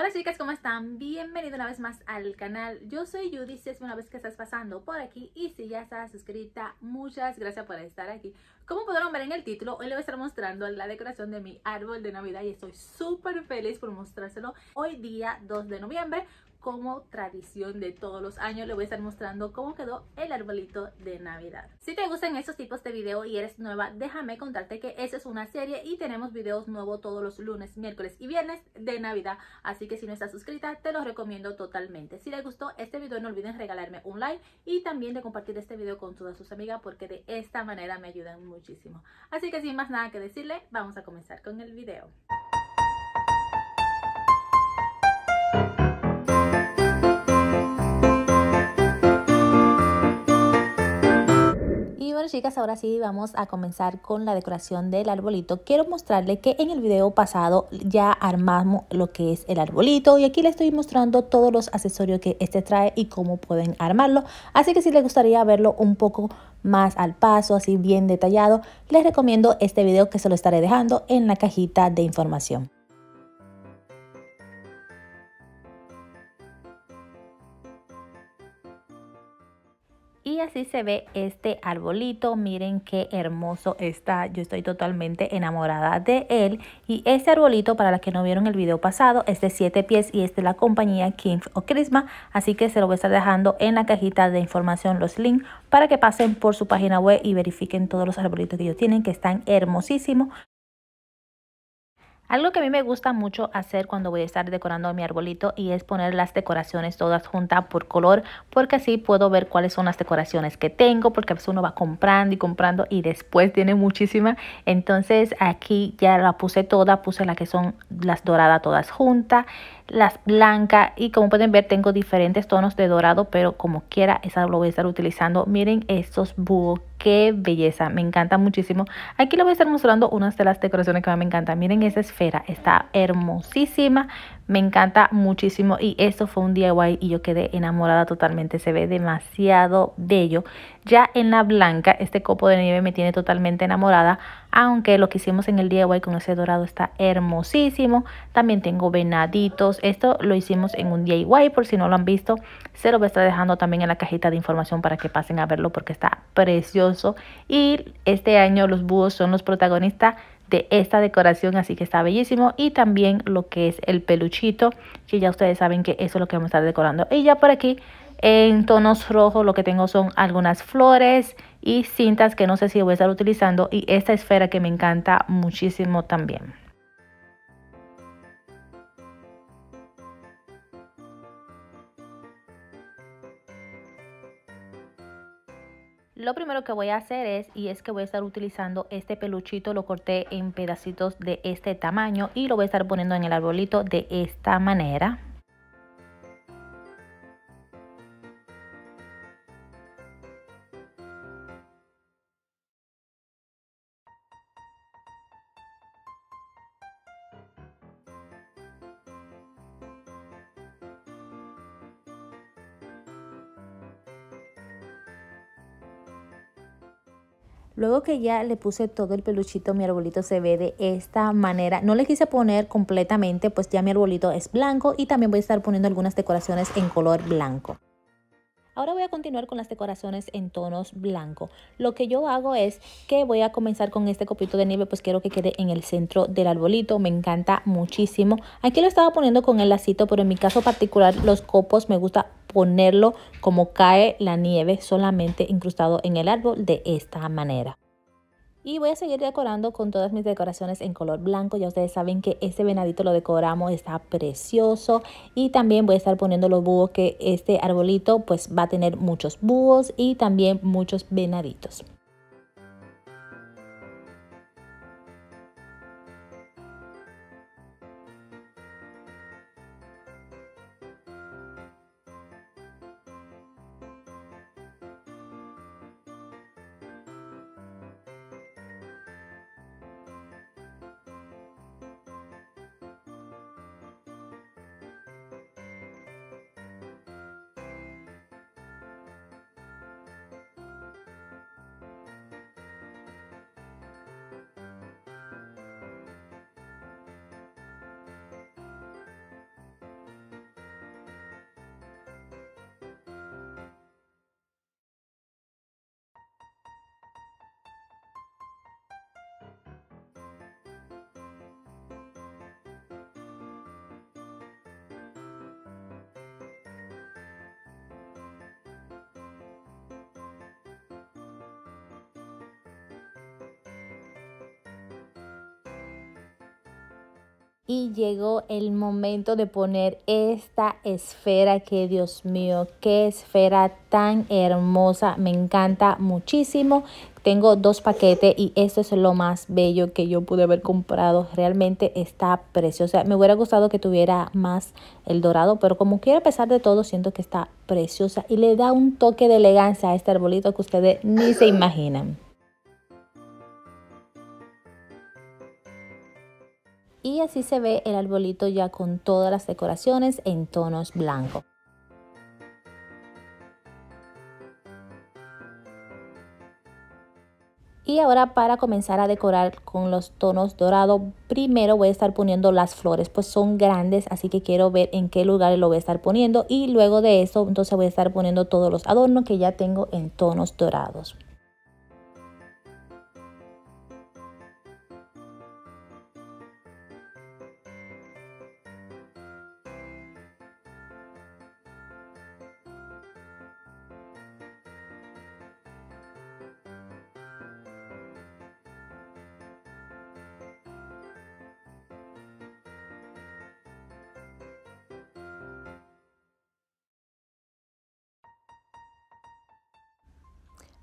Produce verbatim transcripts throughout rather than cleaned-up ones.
Hola chicas, ¿cómo están? Bienvenidos una vez más al canal. Yo soy Judy, si es una vez que estás pasando por aquí y si ya estás suscrita, muchas gracias por estar aquí. Como pudieron ver en el título, hoy les voy a estar mostrando la decoración de mi árbol de Navidad y estoy súper feliz por mostrárselo hoy día dos de noviembre. Como tradición de todos los años, le voy a estar mostrando cómo quedó el arbolito de Navidad. Si te gustan estos tipos de videos y eres nueva, déjame contarte que esta es una serie y tenemos videos nuevos todos los lunes, miércoles y viernes de Navidad. Así que si no estás suscrita, te los recomiendo totalmente. Si les gustó este video, no olviden regalarme un like y también de compartir este video con todas sus amigas, porque de esta manera me ayudan muchísimo. Así que sin más nada que decirle, vamos a comenzar con el video. Chicas, ahora sí vamos a comenzar con la decoración del arbolito. Quiero mostrarles que en el video pasado ya armamos lo que es el arbolito y aquí les estoy mostrando todos los accesorios que este trae y cómo pueden armarlo. Así que si les gustaría verlo un poco más al paso, así bien detallado, les recomiendo este video que se lo estaré dejando en la cajita de información. Y así se ve este arbolito, miren qué hermoso está, yo estoy totalmente enamorada de él. Y este arbolito, para las que no vieron el video pasado, es de siete pies y es de la compañía King of Christmas, así que se lo voy a estar dejando en la cajita de información los links para que pasen por su página web y verifiquen todos los arbolitos que ellos tienen, que están hermosísimos. Algo que a mí me gusta mucho hacer cuando voy a estar decorando mi arbolito y es poner las decoraciones todas juntas por color, porque así puedo ver cuáles son las decoraciones que tengo, porque a veces uno va comprando y comprando y después tiene muchísimas. Entonces aquí ya la puse toda, puse las que son las doradas todas juntas, las blancas, y como pueden ver tengo diferentes tonos de dorado, pero como quiera esa lo voy a estar utilizando. Miren estos búhos, qué belleza, me encanta muchísimo. Aquí les voy a estar mostrando unas de las decoraciones que más me encantan. Miren esa esfera, está hermosísima, me encanta muchísimo y esto fue un D I Y y yo quedé enamorada totalmente, se ve demasiado bello. Ya en la blanca, este copo de nieve me tiene totalmente enamorada, aunque lo que hicimos en el D I Y con ese dorado está hermosísimo. También tengo venaditos, esto lo hicimos en un D I Y, por si no lo han visto, se lo voy a estar dejando también en la cajita de información para que pasen a verlo porque está precioso. Y este año los búhos son los protagonistas de esta decoración, así que está bellísimo. Y también lo que es el peluchito, que ya ustedes saben que eso es lo que vamos a estar decorando. Y ya por aquí en tonos rojos lo que tengo son algunas flores y cintas que no sé si voy a estar utilizando, y esta esfera que me encanta muchísimo también. Lo primero que voy a hacer es, y es que voy a estar utilizando este peluchito, lo corté en pedacitos de este tamaño y lo voy a estar poniendo en el arbolito de esta manera. Luego que ya le puse todo el peluchito, mi arbolito se ve de esta manera. No le quise poner completamente, pues ya mi arbolito es blanco y también voy a estar poniendo algunas decoraciones en color blanco. Ahora voy a continuar con las decoraciones en tonos blanco. Lo que yo hago es que voy a comenzar con este copito de nieve, pues quiero que quede en el centro del arbolito. Me encanta muchísimo. Aquí lo estaba poniendo con el lacito, pero en mi caso particular los copos me gusta ponerlo como cae la nieve, solamente incrustado en el árbol de esta manera. Y voy a seguir decorando con todas mis decoraciones en color blanco. Ya ustedes saben que este venadito lo decoramos, está precioso. Y también voy a estar poniendo los búhos, que este arbolito pues va a tener muchos búhos y también muchos venaditos. Y llegó el momento de poner esta esfera, que Dios mío, qué esfera tan hermosa. Me encanta muchísimo. Tengo dos paquetes y esto es lo más bello que yo pude haber comprado. Realmente está preciosa. Me hubiera gustado que tuviera más el dorado, pero como quiera, a pesar de todo, siento que está preciosa. Y le da un toque de elegancia a este arbolito que ustedes ni se imaginan. Y así se ve el arbolito ya con todas las decoraciones en tonos blancos. Y ahora, para comenzar a decorar con los tonos dorados, primero voy a estar poniendo las flores, pues son grandes, así que quiero ver en qué lugar lo voy a estar poniendo. Y luego de eso, entonces voy a estar poniendo todos los adornos que ya tengo en tonos dorados.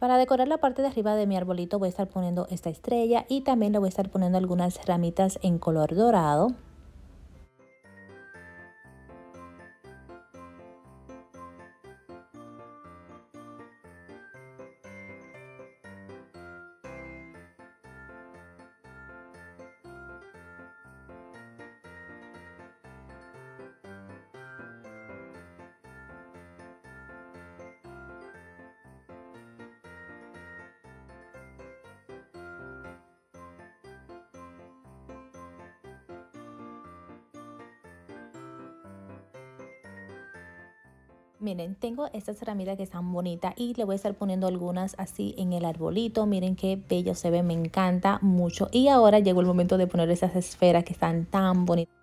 Para decorar la parte de arriba de mi arbolito voy a estar poniendo esta estrella y también le voy a estar poniendo algunas ramitas en color dorado. Miren, tengo estas ramitas que están bonitas y le voy a estar poniendo algunas así en el arbolito. Miren qué bello se ve, me encanta mucho. Y ahora llegó el momento de poner esas esferas que están tan bonitas.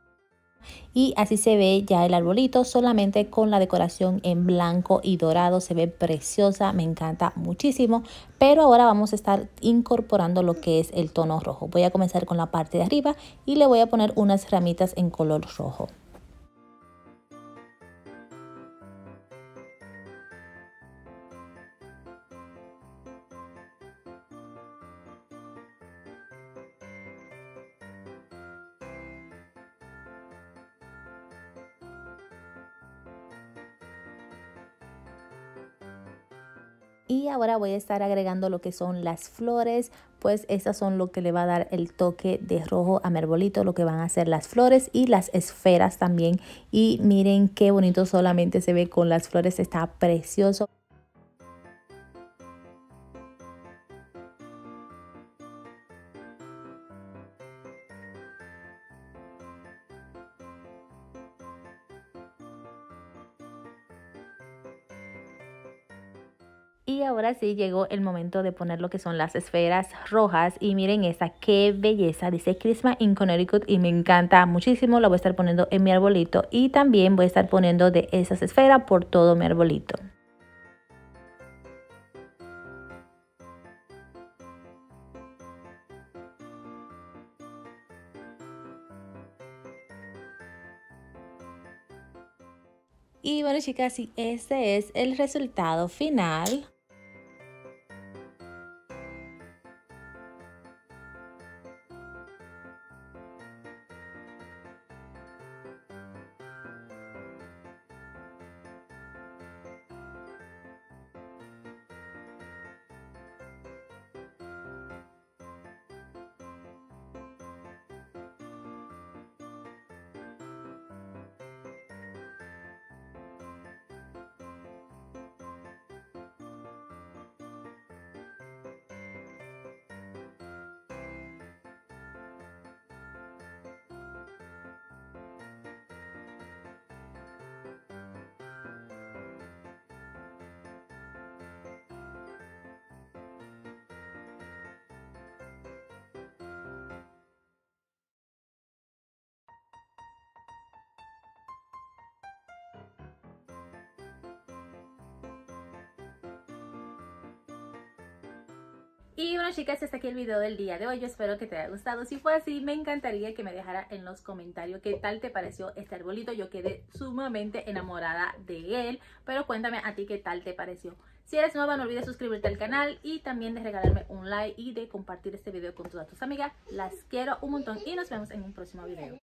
Y así se ve ya el arbolito, solamente con la decoración en blanco y dorado. Se ve preciosa, me encanta muchísimo. Pero ahora vamos a estar incorporando lo que es el tono rojo. Voy a comenzar con la parte de arriba y le voy a poner unas ramitas en color rojo. Y ahora voy a estar agregando lo que son las flores, pues estas son lo que le va a dar el toque de rojo a mi arbolito, lo que van a ser las flores y las esferas también. Y miren qué bonito solamente se ve con las flores, está precioso. Y ahora sí llegó el momento de poner lo que son las esferas rojas. Y miren esta, qué belleza. Dice Christmas in Connecticut y me encanta muchísimo. La voy a estar poniendo en mi arbolito. Y también voy a estar poniendo de esas esferas por todo mi arbolito. Y bueno, chicas, y este es el resultado final. Y bueno, chicas, hasta aquí el video del día de hoy. Yo espero que te haya gustado. Si fue así, me encantaría que me dejara en los comentarios qué tal te pareció este arbolito. Yo quedé sumamente enamorada de él, pero cuéntame a ti qué tal te pareció. Si eres nueva, no olvides suscribirte al canal y también de regalarme un like y de compartir este video con todas tus amigas. Las quiero un montón y nos vemos en un próximo video.